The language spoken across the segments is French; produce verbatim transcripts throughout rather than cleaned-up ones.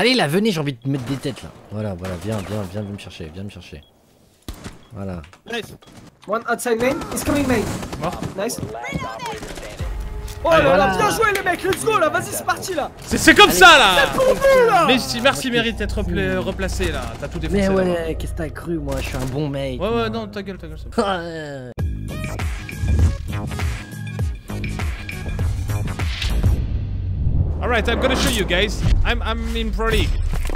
Allez là, venez, j'ai envie de mettre des têtes là. Voilà, voilà, viens, viens, viens me chercher, viens me chercher. Voilà. Nice. One outside main, he's coming main. Mort. Nice. Oh là là, bien joué les mecs, let's go là, vas-y c'est parti là. C'est comme ça là. C'est pour vous là. Mais si, merci mérite d'être replacé là, t'as tout défoncé. Mais ouais, qu'est-ce que t'as cru moi, je suis un bon mec. Ouais ouais, non, ta gueule, ta gueule ça. Alright, I'm gonna show you guys. I'm I'm M three ry.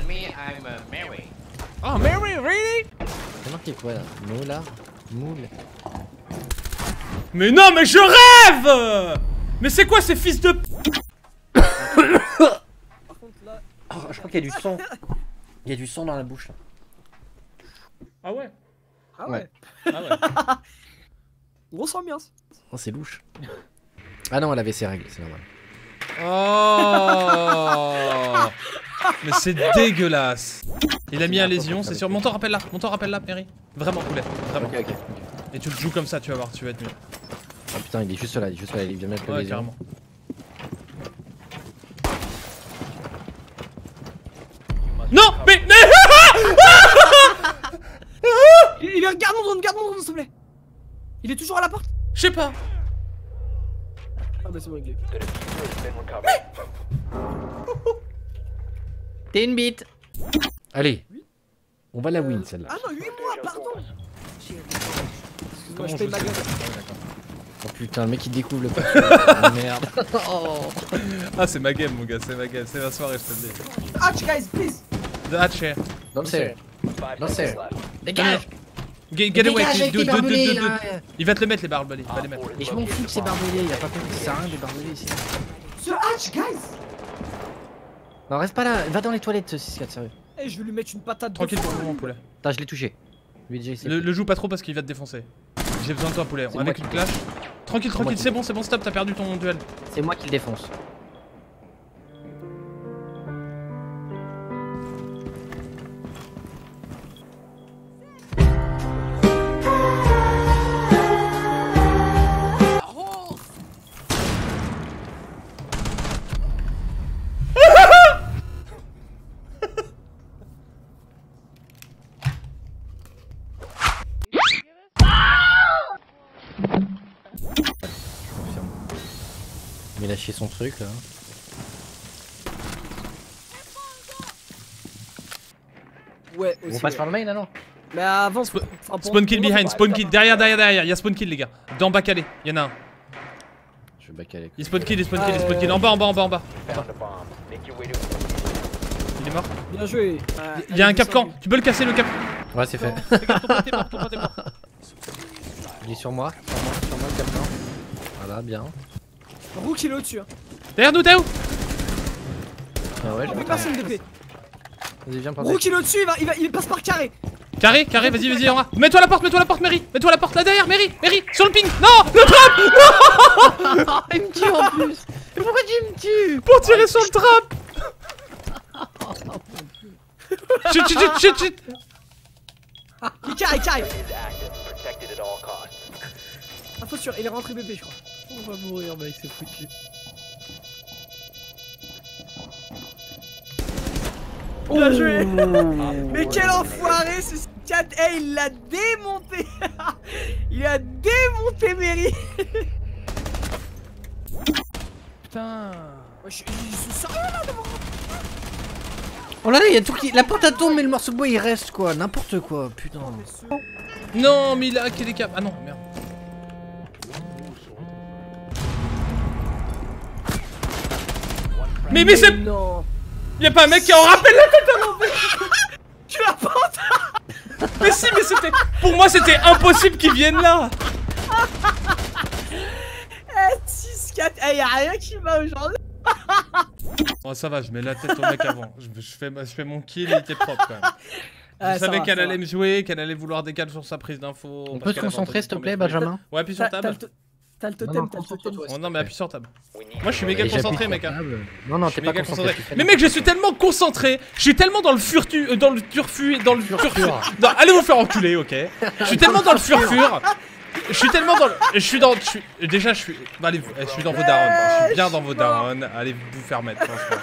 Me, I'm uh, M three ry. Oh, M three ry, really? T'as marqué quoi là? Moula? Moule? Mais non, mais je rêve! Mais c'est quoi ces fils de. Par contre là. Oh, je crois qu'il y a du sang. Il y a du sang dans la bouche là. Ah ouais? Ah ouais? Ah ouais. Grosse ambiance. Oh, c'est louche. Ah non, elle avait ses règles, c'est normal. Oh. Mais c'est dégueulasse. Il a mis un lésion, c'est sûr. Mon temps rappelle là, mon temps rappelle là, Mary. Vraiment poulet, vraiment. Okay, okay. Et tu le joues comme ça, tu vas voir, tu vas être mieux. Oh putain, il est juste là, il est juste là, il vient mettre le lésion. Carrément. Non, mais, mais il est regarde mon drone, garde mon drone s'il te plaît. Il est toujours à la porte. Je sais pas. Ah bah c'est bon, réglé. T'es une bite. Allez, on va la win celle-là. Ah non, huit mois, pardon. Comment je fais de la gueule. Oh putain, le mec il découvre le pas. Ah, merde. Oh. Ah c'est ma game mon gars, c'est ma game, c'est ma soirée je te le dis. Hatch guys, please. The hatch here. Don't say. Don't say. Dégage. Get, get away, deux, deux, deux, deux. Il va te le mettre les barbelés, il va les mettre. Et je m'en fous de ces barbelés, y'a pas compris que ça sert à rien des barbelés ici. Ce hatch, guys! Non, reste pas là, va dans les toilettes ce six quatre, sérieux. Eh, je vais lui mettre une patate. Tranquille pour le moment, poulet. Putain, je l'ai touché. Le, le joue pas trop parce qu'il va te défoncer. J'ai besoin de toi, poulet, avec une clash. Tranquille, tranquille, c'est bon, c'est bon, stop, t'as perdu ton duel. C'est moi qui le défonce. Il a lâché son truc là. Ouais, aussi, on passe ouais. par le main là non? Mais avant Sp enfin, Spawn kill behind, spawn kill derrière, derrière, derrière, il y a spawn kill les gars. Dans Bacalé, il y en a un. Je vais Bacalé. Il spawn kill, il spawn kill, il spawn kill. En bas, en bas, en bas, en bas. Il est mort. Bien joué. Il y a un capcan, tu peux le casser le cap. Ouais, c'est fait. Regarde, ton pote est mort, ton pote est mort. Il est sur moi, sur moi, sur moi le capcan. Voilà, bien. Rook il est au-dessus hein. Derrière nous, t'es où? Ah ouais, je vais passer une D P. Vas-y, viens par là. Rook il est au-dessus, il, va, il, va, il passe par carré. Carré, carré, vas-y, vas-y, on va. Mets-toi à la porte, mets-toi à la porte, Mary. Mets-toi à la porte, là derrière, Mary, Mary, sur le ping. Non, le trap. Non. Il me tue en plus. Mais pourquoi tu me tues? Pour tirer sur le trap. Chut, chut, chut, chut. Il carré, carré. Ah, faut sûr, il est rentré bébé, je crois. On va mourir mec, c'est foutu. Bien oh joué. Mais quel enfoiré ce Sixquatre. Eh, il l'a démonté. Il a démonté Mary. Putain. Ouais, je, je, je suis sérieux là devant. Oh là là, il y a tout qui... La porte à tombe mais le morceau de bois il reste quoi, n'importe quoi, putain. Non mais il a hacké les câbles. Ah non, merde. Mais, mais, mais c'est. Y'a pas un mec qui en rappelle la tête à l'envers. Tu la pente. Mais si, mais c'était. Pour moi, c'était impossible qu'ils viennent là. Eh, six quatre. Eh, y'a rien qui va aujourd'hui. Oh, ça va, je mets la tête au mec avant. Je, je, fais, je fais mon kill, il était propre quand même. Je ah, savais qu'elle allait me jouer, qu'elle allait vouloir décaler sur sa prise d'info. On peut se concentrer s'il te plaît, Benjamin? Ouais, appuie sur table. T'as le totem, t'as le totem. Oh non mais appuie sur table. Moi je suis méga concentré mec. Hein. Non non t'es pas concentré. concentré. Mais mec je suis tellement concentré, je suis tellement dans le furtu, euh, dans le turfu, dans le turfu. Non, allez vous faire enculer, ok. Je suis tellement dans le furfur. Je suis tellement dans le... Je suis dans... Je suis... Déjà je suis... Bah, allez, je suis dans vos darons. Je suis bien dans vos darons. Allez vous faire mettre franchement.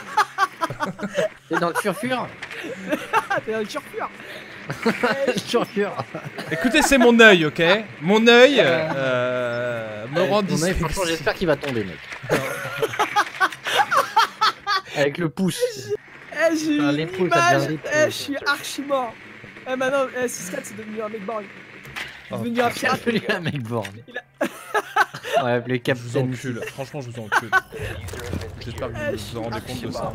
T'es dans le turfur. T'es dans le turfur. Écoutez, c'est mon œil, ok. Mon œil euh, me rend discret. Franchement, j'espère qu'il va tomber, mec. Avec le pouce. Eh, j'ai eu une image. Eh, je suis archi mort. Eh, maintenant, eh, Sixquatre, c'est devenu un mec borgne. C'est devenu un pirate. C'est devenu un mec borgne. On va appeler Cap. Je vous encule. Franchement, je vous encule. J'espère que vous vous rendez compte de ça.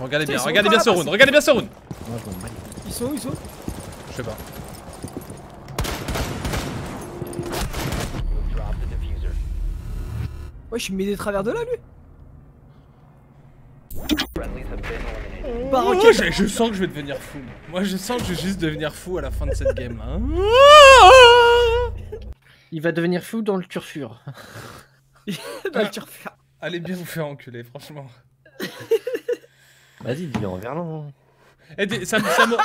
Regardez bien, regardez bien ce round, regardez bien ce round. Ils sont où, ils sont où? Je sais pas. Ouais, je suis mis des travers de là, lui. Par oh, oh, je, je sens que je vais devenir fou. Moi, je sens que je vais juste devenir fou à la fin de cette game. Hein. Il va devenir fou dans le turfur. Dans le turfur. Allez bien vous faire enculer, franchement. Vas-y, dis-le en verlan. Eh, ça me. Ça me...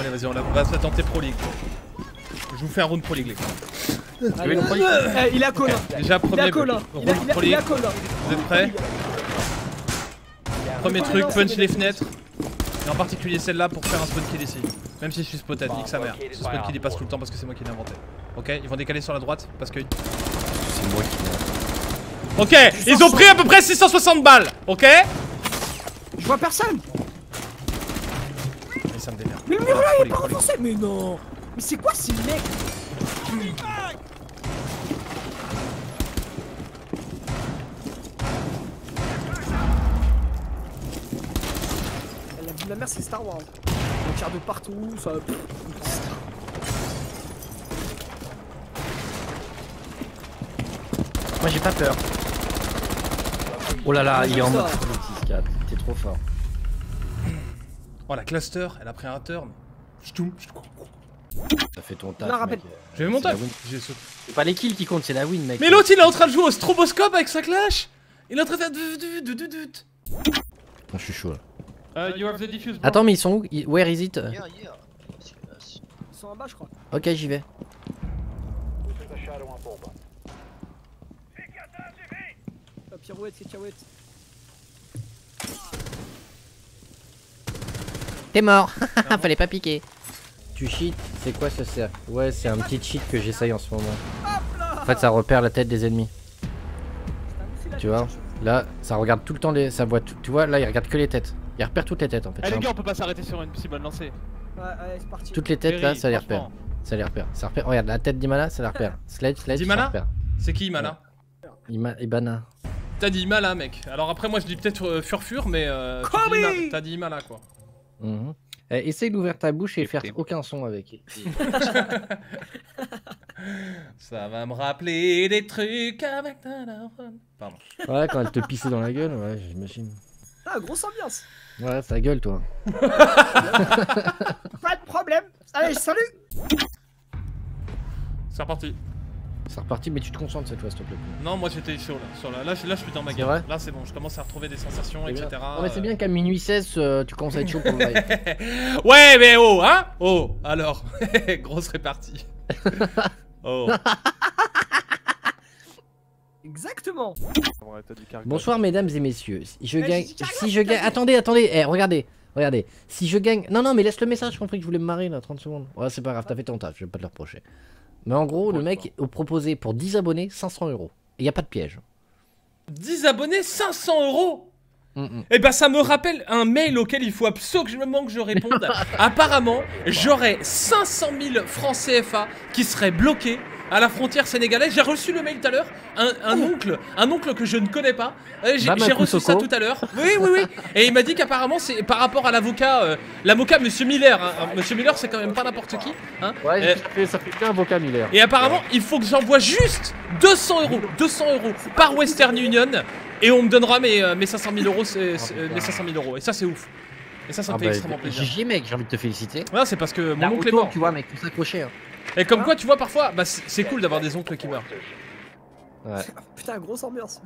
Allez, vas-y, on va se tenter Pro League. Je vous fais un round Pro League, les gars. Allez, il, a il a Colin. Déjà premier. Il a il a, il a, il a Colin. Vous êtes prêts? Premier truc, punch les fenêtres. Et en particulier celle-là pour faire un spawn kill ici. Même si je suis spotted, nique sa mère. Ce spawn kill il passe tout le temps parce que c'est moi qui l'ai inventé. Ok, ils vont décaler sur la droite parce que. C'est moi qui l'ai. Ok, ils ont pris à peu près six cent soixante balles. Ok. Je vois personne. Mais ça me démerde. Mais le mur là il est pas renforcé. Mais non. Mais c'est quoi ces mecs? La merde c'est Star Wars. On tire de partout, ça... Moi j'ai pas peur. Oh là là, il est en mode Sixquatre, t'es trop fort. Oh la cluster, elle a pris un turn. J'toum, j'toum. Ça fait ton taf. Non, rappelle. J'ai mon taf. C'est pas les kills qui comptent, c'est la win, mec. Mais l'autre il est en train de jouer au stroboscope avec sa clash. Il est en train de faire... Je suis chaud là. Uh, you have the diffuse, bro. Attends mais ils sont où? Where is it? Ils sont en bas je crois. Ok j'y vais. La pirouette c'est caouette. T'es mort. Fallait pas piquer. Tu cheats? C'est quoi ce cerf? Ouais c'est un petit cheat que j'essaye en ce moment. En fait ça repère la tête des ennemis. Tu vois? Là ça regarde tout le temps les... ça voit tout... Tu vois là il regarde que les têtes. Il repère toutes les têtes en fait. Eh les gars, on peut pas s'arrêter sur une si bonne lancée. Ouais, allez, c'est parti. Toutes les têtes là, ça les repère. Ça les repère. Ça repère. Regarde la tête d'Imala, ça les repère. Slade, Slade, ça les repère. C'est qui Imala? Ibana. T'as dit Imala, mec. Alors après, moi je dis peut-être Furfur, mais. T'as dit Imala quoi. Essaye d'ouvrir ta bouche et faire aucun son avec. Ça va me rappeler des trucs avec ta daronne. Pardon. Ouais, quand elle te pissait dans la gueule, ouais, j'imagine. Ah, grosse ambiance. Ouais, ta gueule toi. Pas de problème. Allez, salut. C'est reparti. C'est reparti, mais tu te concentres cette fois, s'il te plaît. Non, moi j'étais chaud là. Sur la... là, je... là, je suis dans ma game. Là, c'est bon, je commence à retrouver des sensations, et cetera. Non, mais c'est bien qu'à minuit seize, euh, tu commences à être chaud pour le live. Ouais, mais oh, hein. Oh, alors. Grosse répartie. Oh. Exactement. Bonsoir mesdames et messieurs. Je gagne. Si je gagne. Attendez, attendez. Eh, regardez, regardez. Si je gagne. Non, non, mais laisse le message. Je compris que je voulais me marrer là. trente secondes. Ouais, c'est pas grave. T'as fait ton taf. Je vais pas te le reprocher. Mais en gros, le mec a proposé pour dix abonnés cinq cents euros. Et y a pas de piège. dix abonnés cinq cents euros. Mm-mm. Eh ben ça me rappelle un mail auquel il faut absolument que je réponde. Apparemment, j'aurais cinq cent mille francs C F A qui seraient bloqués à la frontière sénégalaise. J'ai reçu le mail tout à l'heure, un, un oh. oncle, un oncle que je ne connais pas. J'ai reçu ça tout à l'heure. Oui, oui, oui. Et il m'a dit qu'apparemment c'est par rapport à l'avocat, euh, l'avocat Monsieur Miller. Hein. Monsieur Miller, c'est quand même pas n'importe qui. Hein. Ouais, euh, fait, ça fait bien avocat Miller. Et apparemment, ouais. Il faut que j'envoie juste deux cents euros, deux cents euros par Western Union, et on me donnera mes, mes cinq cent mille euros, c'est, c'est, mes cinq cent mille euros. Et ça, c'est ouf. Et ça, ça me ah fait bah, extrêmement plaisir. G G mec, j'ai envie de te féliciter. Ouais, c'est parce que mon oncle est mort. Tu vois, mec, tout s'accrocher. Hein. Et comme quoi, tu vois, parfois, bah, c'est cool d'avoir des oncles qui meurent. Ouais. Putain, grosse ambiance.